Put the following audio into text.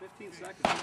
15 seconds.